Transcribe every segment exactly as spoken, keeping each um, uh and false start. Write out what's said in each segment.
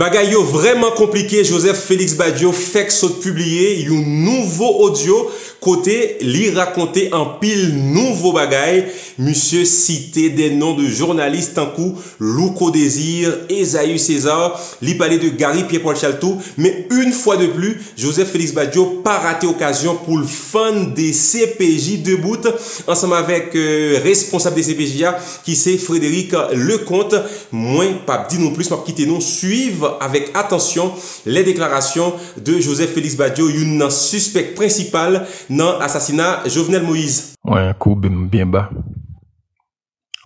Bagay yo vraiment compliqué, Joseph Félix Badio fait que saute publier un nouveau audio côté li raconter en pile nouveau bagay. Monsieur cité des noms de journalistes en coup, Louco Désir, Esaue César, li parler de Gary Pierre Paul Charles, mais une fois de plus, Joseph Félix Badio pas raté occasion pour le fan des C P J debout ensemble avec euh, responsable des C P J A qui c'est Frédéric Leconte. Moi pas dit non plus, pas quitter non suivre avec attention les déclarations de Joseph Félix Badio, un suspect principal dans l'assassinat Jovenel Moïse. Moi, un coup bien bas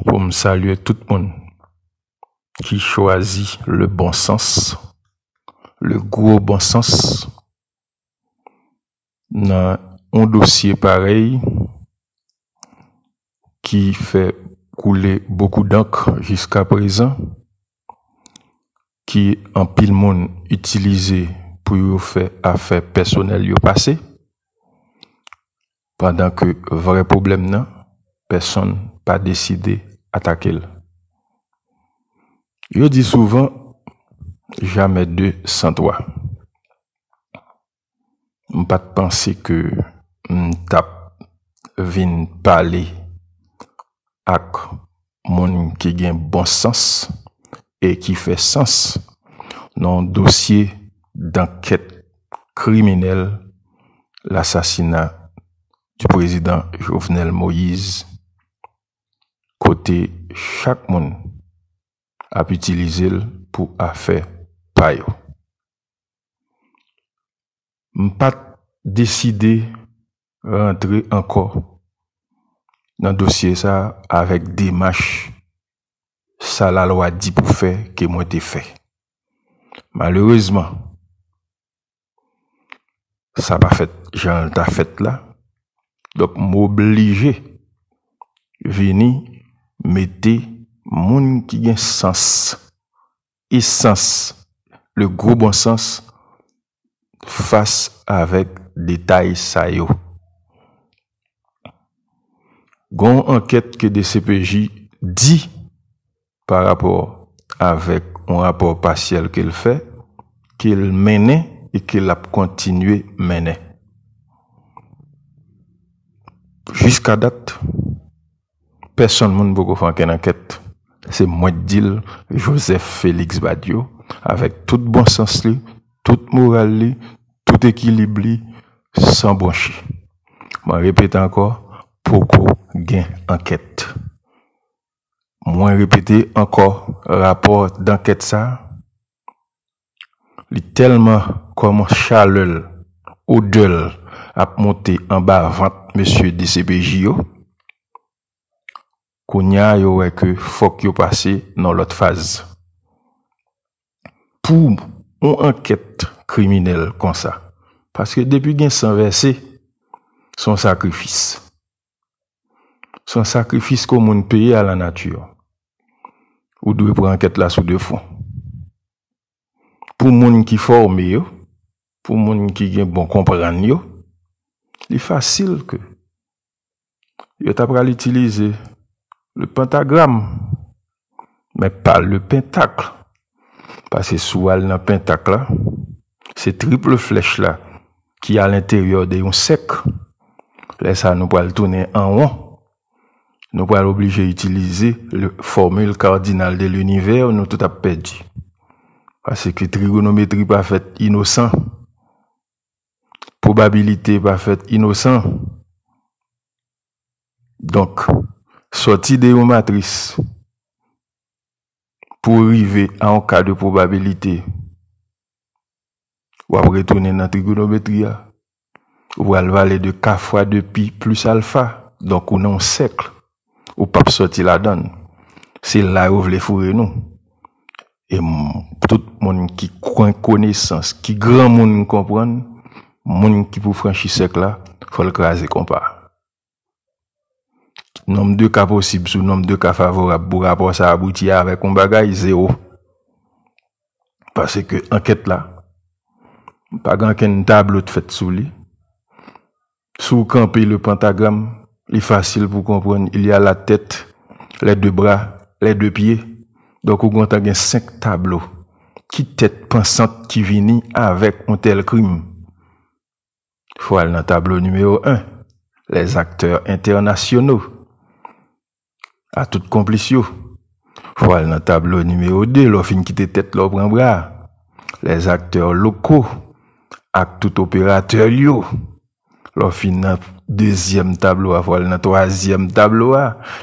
pour me saluer tout le monde qui choisit le bon sens, le gros bon sens, dans un dossier pareil qui fait couler beaucoup d'encre jusqu'à présent, qui en pile monde utilisé pour faire affaire personnelle au passé, pendant que vrai problème non, personne pas décidé attaquer. Je dis souvent jamais deux sans trois. On pas penser que on tape vinn parler ak monde qui gagne bon sens et qui fait sens dans un dossier d'enquête criminelle, l'assassinat du président Jovenel Moïse, côté chaque monde a utilisé pour affaire payo. M'pas décidé rentrer encore dans le dossier ça avec des mâches. Ça, la loi dit pour faire que moi t'ai fait. Malheureusement, ça pas fait, j'en t'a fait là. Donc, m'obligé, venir, mettre, moun qui gen sens, et sens, le gros bon sens, face avec détail ça yo. Gon enquête que D C P J dit, par rapport avec un rapport partiel qu'il fait, qu'il menait et qu'il a continué mener. Jusqu'à date, personne ne peut faire une enquête. C'est moi qui dis Joseph Félix Badio, avec tout bon sens, tout moral, tout équilibre, sans broncher. Je répète encore, pourquoi gain enquête? Moi répéter encore rapport d'enquête ça. Li tellement comment chaleur odeur a monté en bas vente monsieur D C P J. Konya yo wè que faut qu'il passe dans l'autre phase. Pour une enquête criminelle comme ça. Parce que depuis gain sans verser son sacrifice. Son sacrifice qu'on moun paye à la nature. Ou doit prendre enquête là sous deux fonds. Pour moun qui forme yo, pour moun qui gen bon comprendre yo, il est facile que yo t'a pral utiliser le pentagramme mais pas le pentacle. Parce que sous al nan pentacle là, c'est triple flèche là qui à l'intérieur de un sec. Laisse ça nous pral tourner en rond. Nous sommes obligés d'utiliser la formule cardinale de l'univers, nous tout a perdu. Parce que trigonométrie pas faite innocent, probabilité pas faite innocent. Donc, sorti de une matrice pour arriver à un cas de probabilité, ou après retourner dans la trigonométrie, ou à valer de k fois deux pi plus alpha, donc on a un cercle. Ou pas sorti la donne. C'est là où vous voulez fourrer nous. Et tout le monde qui croit connaissance, qui grand monde comprendre, monde qui pour franchir ce là, faut le craser compas. Nombre de cas possibles, sous nombre de cas favorables, pour rapport ça aboutit avec un bagage zéro. Parce que enquête là, pas grand qu'un tableau de fait sous lui. Sous camper le pentagramme, il est facile pour comprendre, il y a la tête, les deux bras, les deux pieds. Donc, on a cinq tableaux qui tête pensante qui vini avec un tel crime? Faut aller dans le tableau numéro un, les acteurs internationaux, à toute complice. Faut aller dans le tableau numéro deux, l'offre qui te tête l'offre prend bras, les acteurs locaux, à tout opérateur yo. L'offre dans le deuxième tableau, faut aller dans le troisième tableau,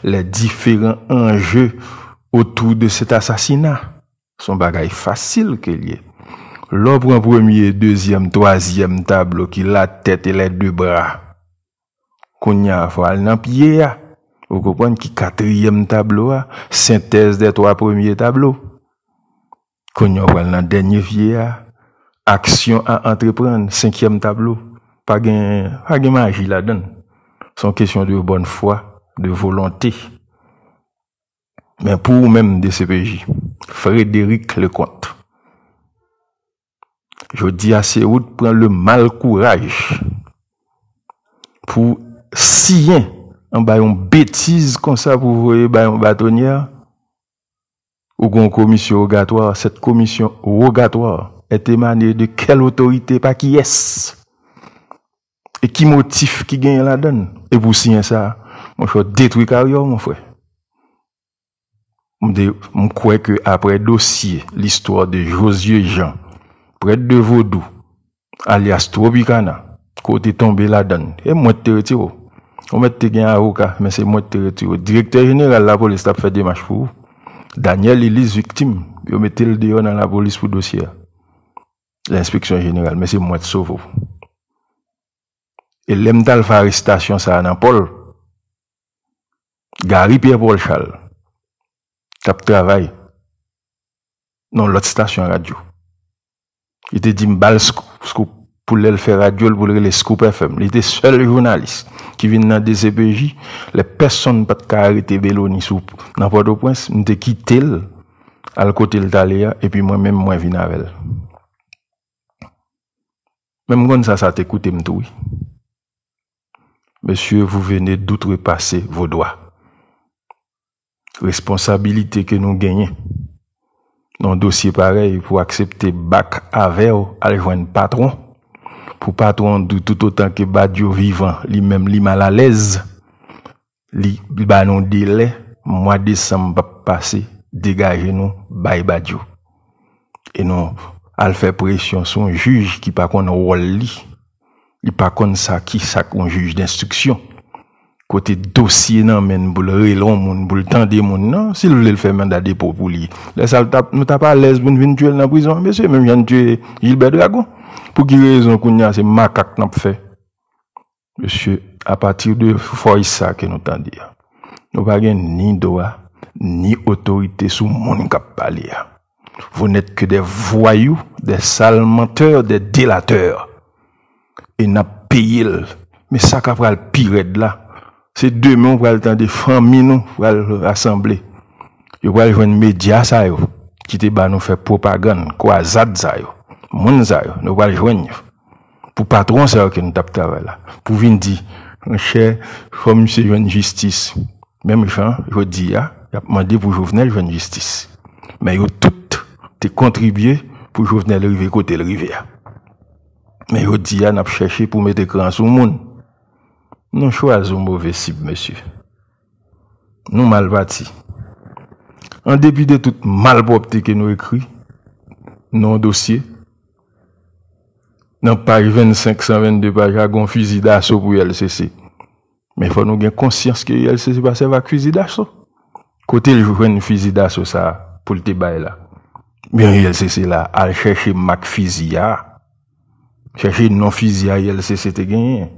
les différents enjeux autour de cet assassinat. Son bagage facile qu'il y ait. L'obre en premier, deuxième, troisième tableau qui la tête et les deux bras. Qu'on y a à nan pied. Vous comprenez qui quatrième tableau, synthèse des trois premiers tableaux. Qu'on y a à nan dernier pied. Action à entreprendre, cinquième tableau. Pas gain, pas gain magie la donne. C'est une question de bonne foi, de volonté. Mais pour même D C P J, Frédéric Leconte. Je dis à ces routes, prends le mal courage pour sien en bayon bêtise comme ça pour voyer bayon bâtonnière ou gon commission rogatoire. Cette commission rogatoire est émanée de quelle autorité, pas qui est et qui motif qui gagne la donne? Et pour sien ça, mon cher, détruit carrière, mon frère. Je crois que après dossier, l'histoire de Josué Jean, prêtre de Vaudou, alias Tropicana, côté tombé la donne, et moi te retire. On met te gain à Oka, mais c'est moi te retire. Directeur général de la police a fait des marches pour vous. Daniel Elise, victime, vous mettez le dehors dans la police pour dossier. L'inspection générale, mais c'est moi te sauve. Et l'emdal fait arrestation, ça a Paul. Gary Pierre Paul Charles. Cap travail dans l'autre station radio. Il te dit m'bal scoop pour le faire radio, pour le scoop F M. Il était seul journaliste qui vient dans D C P J. Les personnes pas de carité Béloni sous dans Port-au-Prince, m'te quitté à côté de Taléa et puis moi-même moi vinn avec elle. Même quand ça ça t'écoute m'toui. Monsieur, vous venez d'outrepasser vos droits. Responsabilité que nous gagnons dans un dossier pareil pour accepter bac avec aller joindre patron pour patron tout autant que Badio vivant lui-même lui mal à l'aise lui ba non délai mois décembre passé dégager nous bail Badio et non al faire pression son juge qui pas connaît rôle li il pas connaît ça qui ça qu'on juge d'instruction côté dossier nan men pour le relon moun pour le temps des moun non s'il voulait le faire mandat dépôt pour lui laisse nous t'a pas à l'aise pour venir tuer dans prison monsieur même vient tuer Gilbert Dragon pour qui raison qu'on y a c'est macaque n'a fait monsieur à partir de fois ça que nous t'en dit nous pas ni droit ni autorité sous moun k'ap parler vous n'êtes que des voyous, des sales menteurs, des délateurs et n'a payé mais ça qu'a pral pire de là. C'est demain, on va le temps de famille, nous, on va le rassembler. On va le jouer un média, ça, qui te bat nous faire propagande, quoi, zad, ça, moun, ça, nous va le joindre. Pour patron, ça, que nous tape travail là. Pour venir dire, mon cher, comme c'est une justice. Même gens, je dis, ah, il a demandé pour Jovenel, jeune justice. Mais yo tout, t'es contribué pour Jovenel arriver côté le rivière. Mais je dis, ah, n'a pas cherché pour mettre cran sur le monde. Nous choisissons mauvais cible, monsieur. Nous mal bâtis. En dépit de toute malpropreté que nous écrit, non dossier, dans page vingt-cinq cent vingt-deux, page à fusil d'assaut pour L C C. Mais il faut nous avoir conscience que L C C va servir à fusil d'assaut. Côté le jour, un fusil d'assaut, ça, pour le débat là. Mais L C C là, à chercher Mac fusil à. Chercher non fusil à L C C, t'es gagné.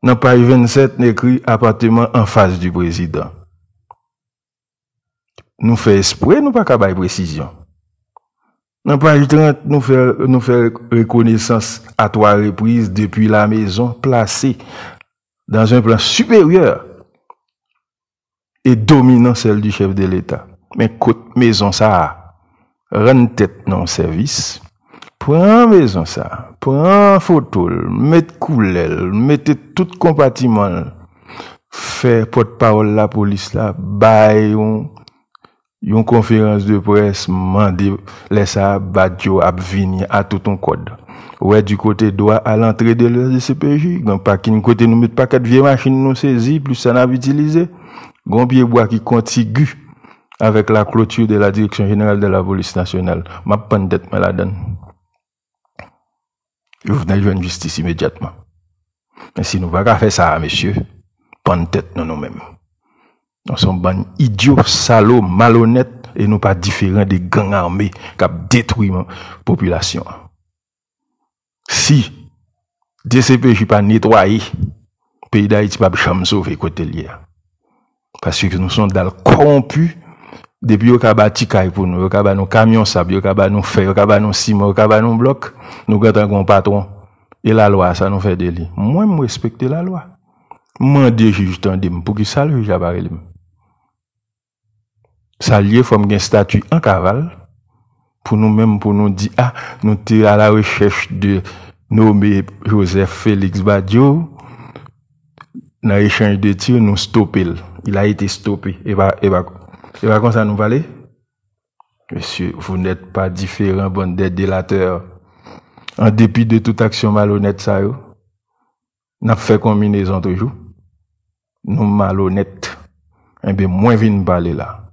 Dans page vingt-sept, n'écrit appartement en face du président. Nous fait esprit, nous pas capable de précision. Dans page trente, nous fait, nous fait reconnaissance à trois reprises depuis la maison placée dans un plan supérieur et dominant celle du chef de l'État. Mais côte maison ça, rend tête non service. Prends maison ça, prends photo, mettez couleur, mettez tout compartiment, fait porte-parole la police là, baillon, une conférence de presse mandé laisse Badio à venir à tout ton code. Ouais, du côté droit à l'entrée de la D C P J, dans parking côté nous met pas quatre vieilles machines nous saisies plus ça n'a utilisé. Grand pied bois qui contigu avec la clôture de la Direction générale de la police nationale. Ma pandette me la donne. Vous venez de justice immédiatement. Mais si nous ne pouvons pas faire ça, messieurs, pandette nous nous-mêmes. Nous sommes des idiots, salauds, malhonnêtes et nous pas différents des gangs armés qui détruisent la population. Si D C P J pas nettoyé, le pays d'Haïti pas jamais sauvé côté lié. Parce que nous sommes dans le corrompu, depuis qu'on a bâti pour nous, qu'on a nos camions sables, qu'on a nos fers, qu'on a nos ciments, qu'on a nos blocs, nous avons un patron. Et la loi, ça nous fait délit. Moi, je respecte la loi. Moi, je juge pour que ça le juge à Paris. Ça lié, il faut un statut en cavale pour nous-mêmes, pour nous dire, ah, nous sommes à la recherche de nommer Joseph Félix Badio. Dans l'échange de tir, nous stoppons. Il a été stoppé. Et bah, et bah, et bah, comme ça nous valait? Monsieur, vous n'êtes pas différent, bande des délateurs. En dépit de toute action malhonnête, ça, yo, n'a fait combinaison toujours. Nous malhonnêtes. Eh bien, moi, je viens parler là.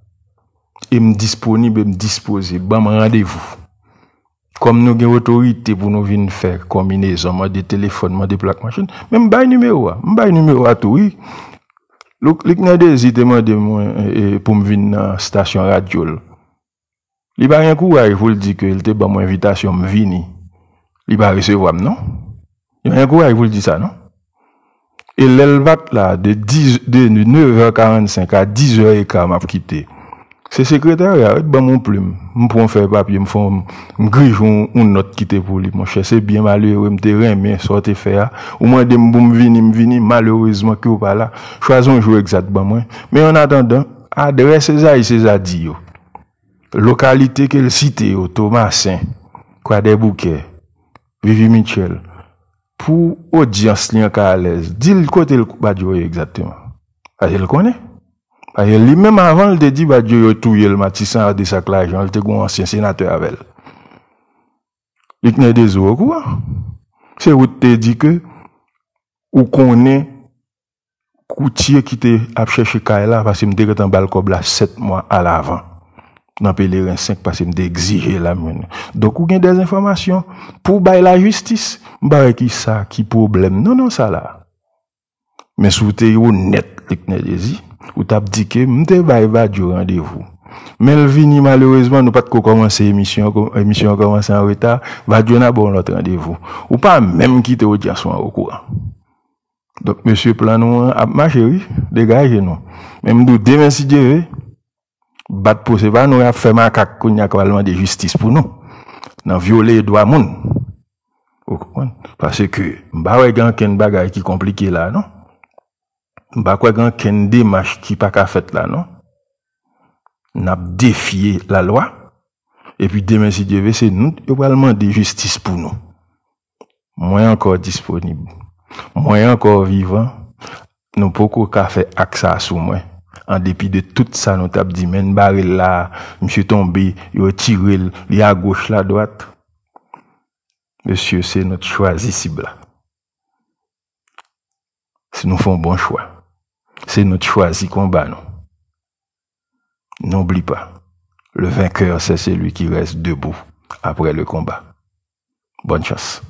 Et me disponible, me disposer. Bon, rendez-vous. Comme nous avons autorité pour nous venir faire combinaison, des téléphones, des plaques machines, mais je vais numéro, je vais numéro à tout, oui. L'I C N A D hésite pour me venir à la station radio. Il n'y a rien courage, il faut le dire que il te ban mon invitation, me venir. Il va recevoir, non? Il n'y a rien courage, il faut le dire ça, non? Et l'Elvat là, de neuf heures quarante-cinq à dix heures quinze, m'a quitté. C'est secrétaire, ben mon plume. Je prends faire papier, je fais, je grige une note qui était pour lui. Mon cher, c'est bien malheureux, je te remets, sortez faire. Au moins, je me vini, je vini, malheureusement, que vous pas là. Choisons un jour exactement. Mais en attendant, adresse Esaue César dit, localité qu'elle cite, Thomasin, quoi des bouquets, Vivi Michel, pour audience, lien à l'aise. Dis le côté, le pas exactement. Ah, elle le connaît. Lui-même avant, il te dit, bah, Dieu, tout, il m'a dit, ça, de sa classe, il était un ancien sénateur avec elle. Il n'a des eaux, quoi. C'est où te dit que, ou qu'on est, coutier qui te a cherché Kaila, parce qu'il me dit que t'en balcob là, sept mois à l'avant. Dans Pélérin cinq, parce qu'il me dit exiger la mienne. Donc, ou gagne des informations, pour bailler la justice, bah, qui ça, qui problème. Non, non, ça là. Mais sous t'es honnête, il n'a des ou t'as dit que m'te baïba du rendez-vous. Mais le vini, malheureusement, nous pas de commencer l'émission, l'émission commence en retard, va du n'a bon l'autre rendez-vous. Ou pas même quitter l'audience au courant. Donc, monsieur Planon, ma chérie, dégagez-nous. Même nous, demain si Dieu veut, battre pour ce pas, nous avons fait ma cac, qu'on y a quand même de justice pour nous. Nous avons violé les droits moun. Parce que, bah ouais, gang, ken bagay qui compliqué là, non? Bah, quoi, quand qu'une démarche qui pas qu'à fait là, non? N'a défié la loi. Et puis, demain, si Dieu veut, c'est nous, également, des justice pour nous. Moi, encore disponible. Moi, encore vivant. Nous, pourquoi qu'à faire accès sous moi? En dépit de tout ça, nous t'as dit, men, barré là, monsieur tombé, il a tiré, il a à gauche, la droite. Monsieur, c'est notre choisissable là. Si nous faisons bon choix. C'est notre choisi combat, non? N'oublie pas, le vainqueur, c'est celui qui reste debout après le combat. Bonne chance.